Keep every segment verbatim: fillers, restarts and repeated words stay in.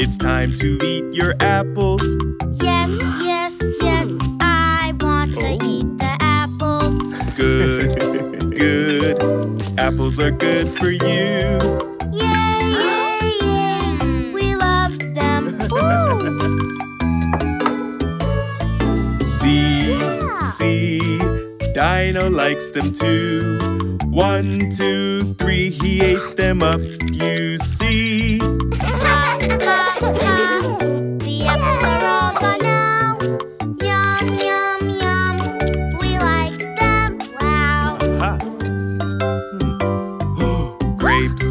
It's time to eat your apples. Yes, yes, yes, I want to eat the apples. Good, good, apples are good for you. Yay, yay, yay, we love them. Ooh. See, see, Dino likes them too. One, two, three, he ate them up, you see. The apples are all gone now. Yum, yum, yum. We like them, wow. Grapes,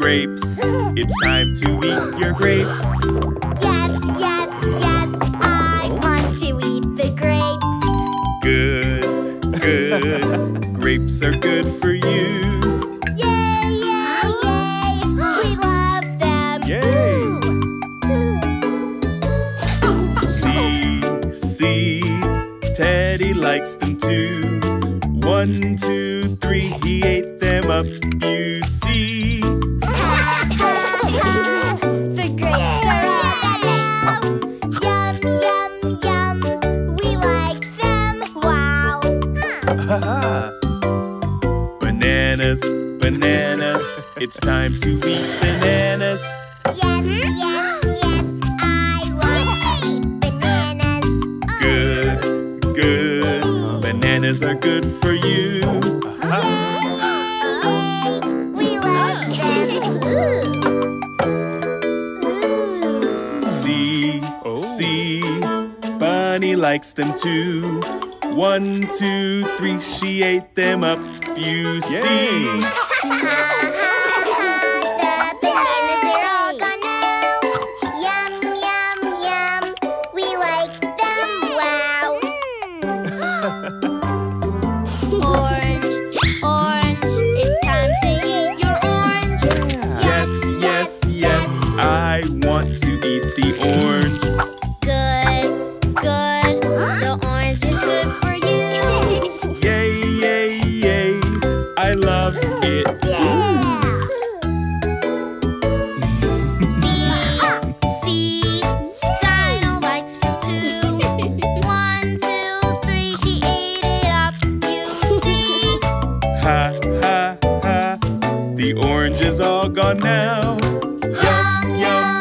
grapes. It's time to eat your grapes. Yes, yes, yes. I want to eat the grapes. Good, good. Grapes are good for you. Teddy likes them too. One, two, three, he ate them up, you see. The grapes are all gone now. Yum, yum, yum. We like them, wow. Bananas, bananas. It's time to eat bananas. Yes, yes, yes. I want to eat bananas. Good. Good. Bananas are good for you. Uh-huh. Yay, yay. We love them. Ooh. See, oh. see, Bunny likes them too. One, two, three, she ate them up, you see. Now. Yum, yum, yum.